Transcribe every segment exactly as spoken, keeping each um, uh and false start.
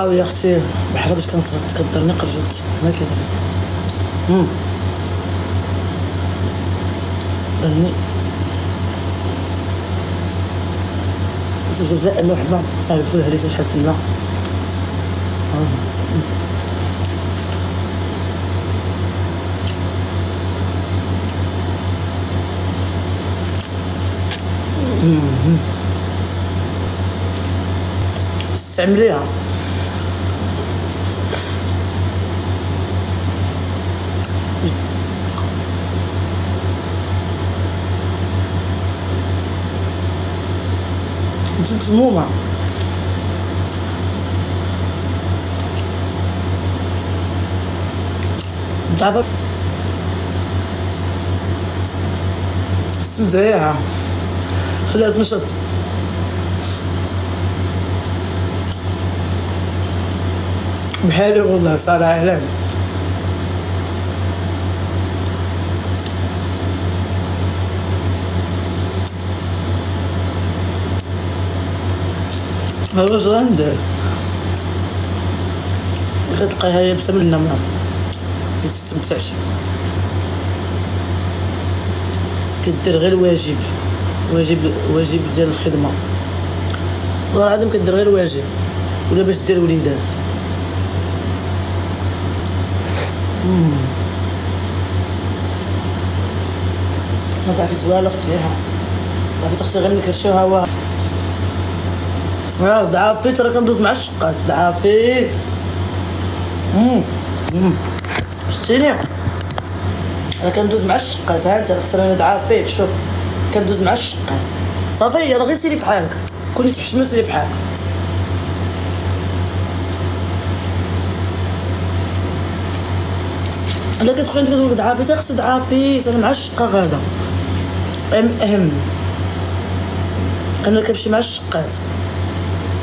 أو يا اختي بحال باش كنصغر كدرني قرجت ما كيدرني امم درني في الجزائر الوحده عرفتو الهريسه شحال تما امم استعمليها جبت سمومة ضعفت سمدعيها خليها تنشط بحالي والله صالح علام واش غندير غتلقايها يابسه من النمله مكتستمتعش كدير غير الواجب واجب واجب ديال الخدمه والله العظيم كدير غير الواجب ولا باش دير وليدات ما صافيت والو اختيها صافي تخسر غير ملي كرشيوها هو يا ضعفيت راه كندوز مع الشقات ضعفيت امم امم شتيني راه كندوز مع الشقات ها انت خاطر انا ضعفيت شوف كندوز مع الشقات صافي يلا غير سيري بحالك كوني تحشمي وسيري بحالك الا كتقول انت كتقول ضعفيت خاص ضعفيت انا مع الشقه غادا اهم انا كنمشي مع الشقات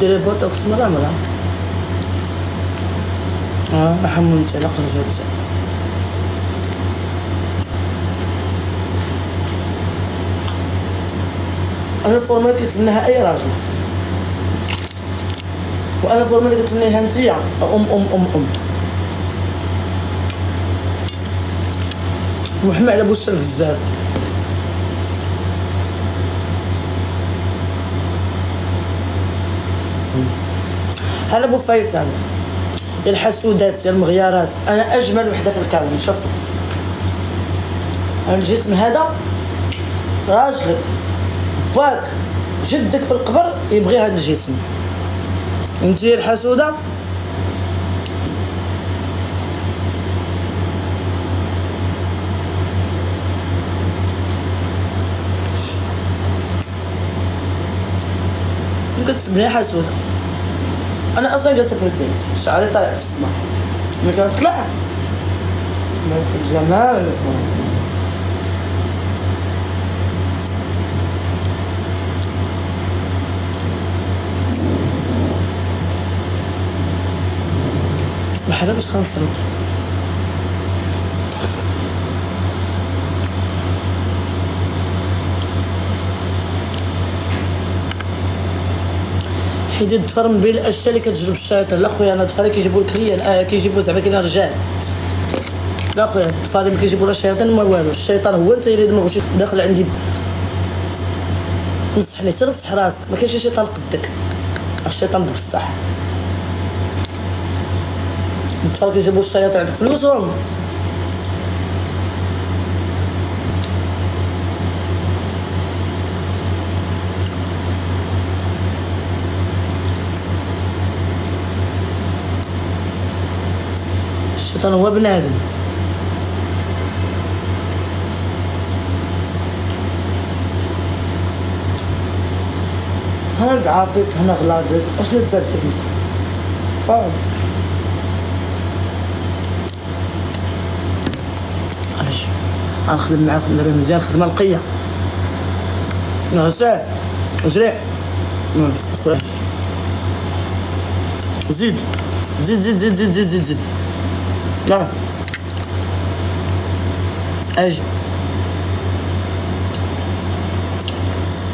ديري بوتوكس مرة مرة اه حمونت على خرجت انا الفورمة اللي كيتمناها اي راجل وانا الفورمة اللي كتمنيها نتيا ام ام ام ام محمى على بوش الشرف بزاف هلا ابو فيصل يا الحسودات يا المغيارات انا اجمل وحده في الكون شوف الجسم هذا راجلك باك جدك في القبر يبغي هذا الجسم انت يا الحسوده كتسبني حسوده انا اصلا جالسه في البيت شعري طالع في السما ملي كنطلع ملك الجمال بحال باش كنصرط حيد الظفر من بين الاشياء اللي كتجلب الشياطين. لا خويا انا الظفر كيجيبوا لك ليا كيجيبوا زعما كاين رجال. لا خويا الظفر ما كيجيبوا لا الشياطين ما والو، الشيطان هو انت اللي دماغك داخل عندي. نصحني حتى نصح راسك ما كاينش شي شيطان قدك، الشيطان بصح الظفر كيجيبوا الشياطين عندك فلوسهم. الشيطان هو بنادم هنا تعاطيت، هنا غلاضت، اشنو تزادت انت؟ فاهم؟ علاش غنخدم معاك دابا مزيان خدمه نقيه نعساه اجري ما تقصرش زيد زيد زيد زيد زيد زيد زيد زيد لا اجي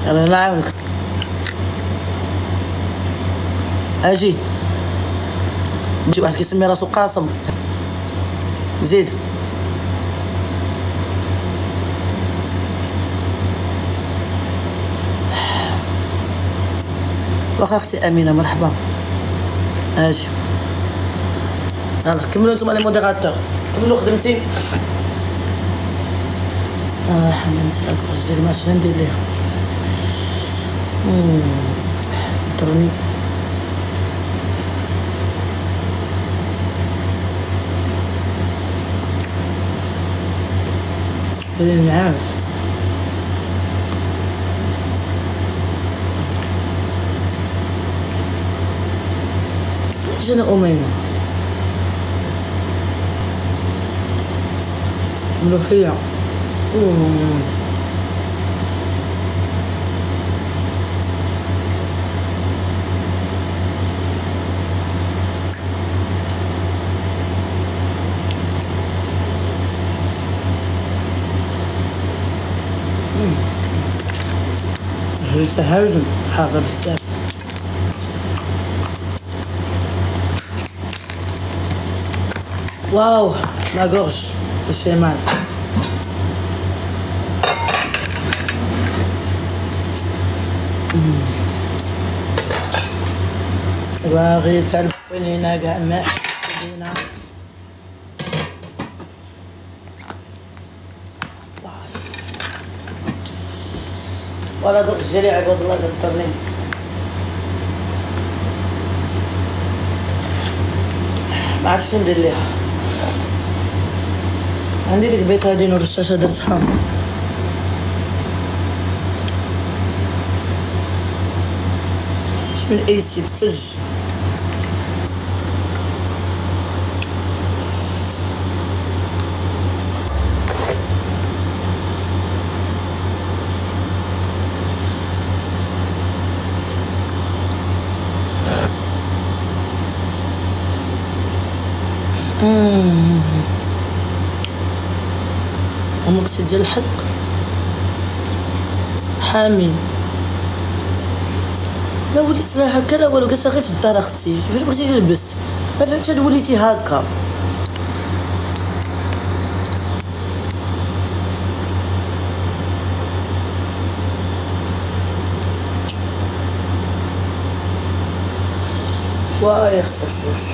انا نعاونك اجي نجي واحد كيسمي راسو قاسم زيد واخا اختي امينه مرحبا اجي يلا كملوا نتوما لي موديراتور كملوا خدمتي اه حملت هاد الكرسي ديال ماشي ندير ليها درني بالنعاس جينا أمينة ملوخية لسه هاردم حاضر بزاف واو ما غورش شي مال باغي تلبني هنا كاع ما حسينا ولا دوك الجري عباد الله قدرني ما عرفتش شنو ندير ليها عندي ديك البيض هادي نور الشاشه درتها شنو الايسي تسج المقصد ديال الحق حامي ما وليت لا هكا لا والو كاس غير في الدار اختي فاش بغيتي نلبس ما فهمتش هاد وليتي هكا واي اختي اختي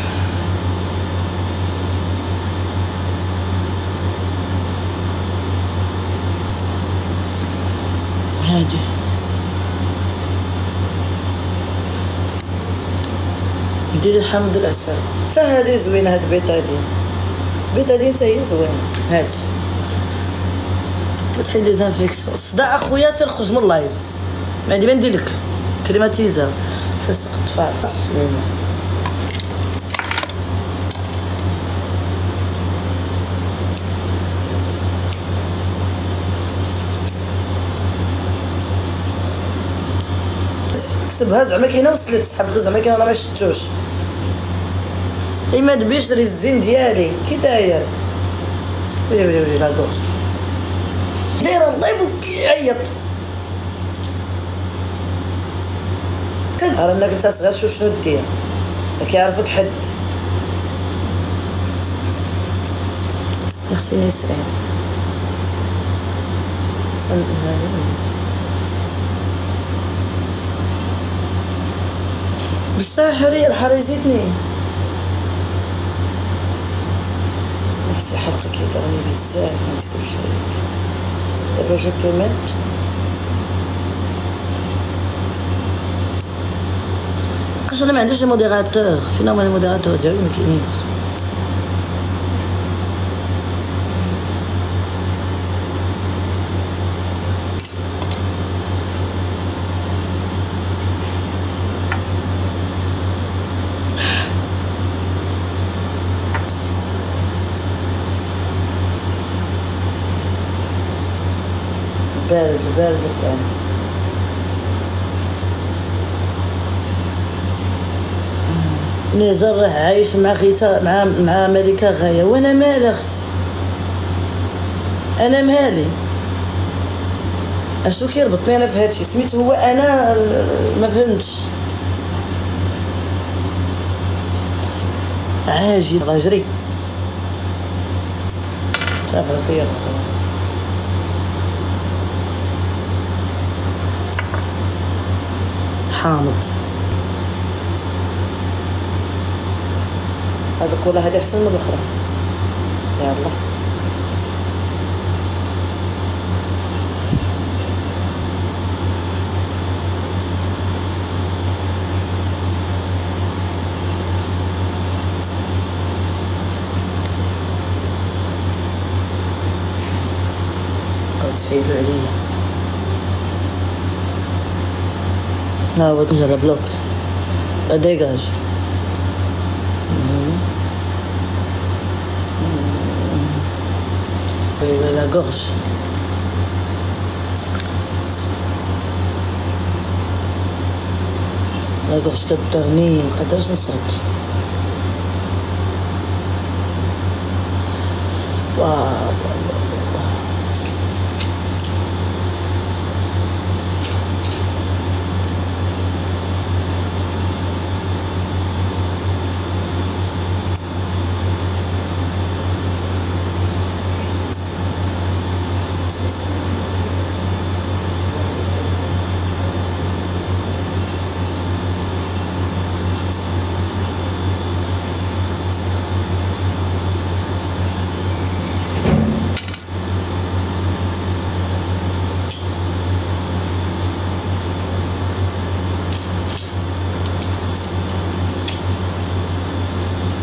هادي ديري الحمد لله السلام حتى هادي زوينه هاد البيطادين البيطادين حتى هي زوينه هادي كتحيد ديزانفيكسيون صداع اخويا تنخرج من اللايف ما عندي ما ندير لك كليماتيزر تسق الطفال زوينه تبها زعما كاينه وصلت سحب غير زعما كاين انا ما شفتوش اي ما دبيش دري الزين ديالي كي داير ويلي ويلي ويلي لا دوش دايره نضيبو كيعيط كنهار انك انت صغير شوف شنو دير ما كيعرفك حد يخصني نسرع بصح حري الحري زيدني نفسي حرقك يضرني بزاف ما تكذبش عليك دابا جو كملت لحقاش انا ما عنديش لي موديغاتور فين هما لي موديغاتور ديالي ما كاينينش بارد بارد الآن. نزار راه عايش مع غيتا مع مع ملكة غاية، وأنا مالي أختي، أنا مالي، أشنو كيربطني أنا في هادشي؟ سميت هو أنا مفهمتش. عاجل الله يجري شاف الطير. حامض هذا الكولا هذه أحسن من الأخرى. يلا تفيدوا عليا. ها هو تجرى بلوك ديجاج. وي لا غورش لا غورش كتضرني، مقدرش نصوت. واو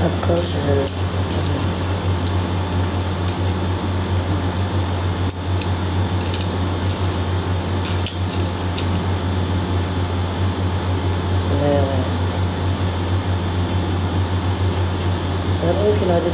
أبقاش هذا صار ممكن هذا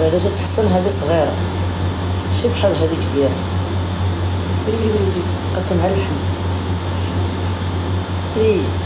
علاش تحسن هذه صغيرة ماشي بحال هذه كبيرة. بلي بلي بلي تقف مع اللحم. إيه